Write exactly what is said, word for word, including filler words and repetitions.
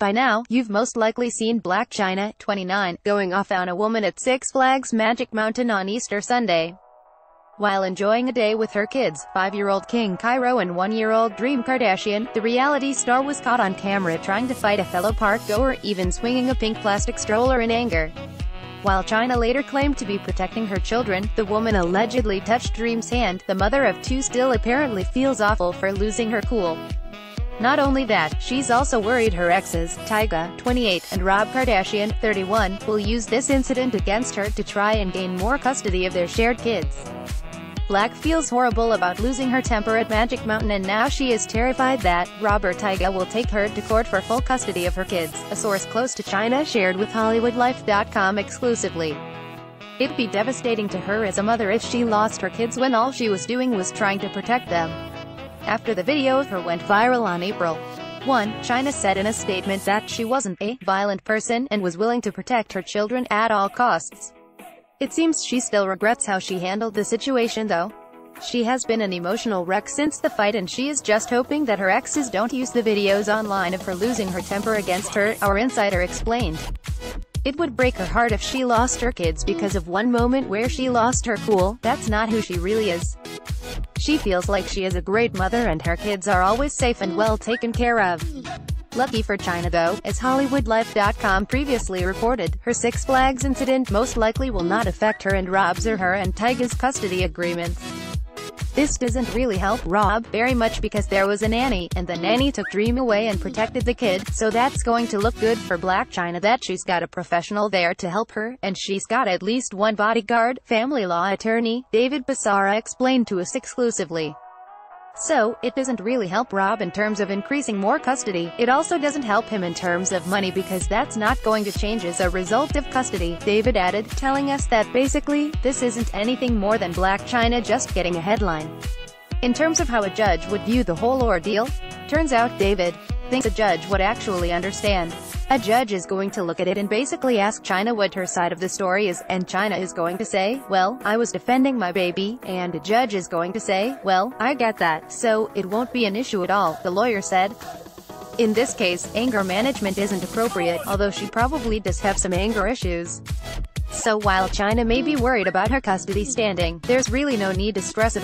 By now, you've most likely seen Blac Chyna, twenty-nine, going off on a woman at Six Flags Magic Mountain on Easter Sunday. While enjoying a day with her kids, five-year-old King Cairo and one-year-old Dream Kardashian, the reality star was caught on camera trying to fight a fellow park-goer, even swinging a pink plastic stroller in anger. While Chyna later claimed to be protecting her children, the woman allegedly touched Dream's hand. The mother of two still apparently feels awful for losing her cool. Not only that, she's also worried her exes, Tyga, twenty-eight, and Rob Kardashian, thirty-one, will use this incident against her to try and gain more custody of their shared kids. Blac feels horrible about losing her temper at Magic Mountain, and now she is terrified that Robert Tyga will take her to court for full custody of her kids, a source close to Chyna shared with Hollywood Life dot com exclusively. It'd be devastating to her as a mother if she lost her kids when all she was doing was trying to protect them. After the video of her went viral on April first, Chyna said in a statement that she wasn't a violent person and was willing to protect her children at all costs. It seems she still regrets how she handled the situation though. She has been an emotional wreck since the fight, and she is just hoping that her exes don't use the videos online of her losing her temper against her, our insider explained. It would break her heart if she lost her kids because of one moment where she lost her cool. That's not who she really is. She feels like she is a great mother and her kids are always safe and well taken care of. Lucky for Chyna though, as Hollywood Life dot com previously reported, her Six Flags incident most likely will not affect her and Rob's or her and Tyga's custody agreements. This doesn't really help Rob very much because there was a nanny, and the nanny took Dream away and protected the kid, so that's going to look good for Blac Chyna that she's got a professional there to help her, and she's got at least one bodyguard, family law attorney, David Basara explained to us exclusively. So, it doesn't really help Rob in terms of increasing more custody. It also doesn't help him in terms of money because that's not going to change as a result of custody, David added, telling us that basically, this isn't anything more than Blac Chyna just getting a headline. In terms of how a judge would view the whole ordeal, turns out David thinks a judge would actually understand. A judge is going to look at it and basically ask Chyna what her side of the story is, and Chyna is going to say, well, I was defending my baby, and a judge is going to say, well, I get that, so it won't be an issue at all, the lawyer said. In this case, anger management isn't appropriate, although she probably does have some anger issues. So while Chyna may be worried about her custody standing, there's really no need to stress about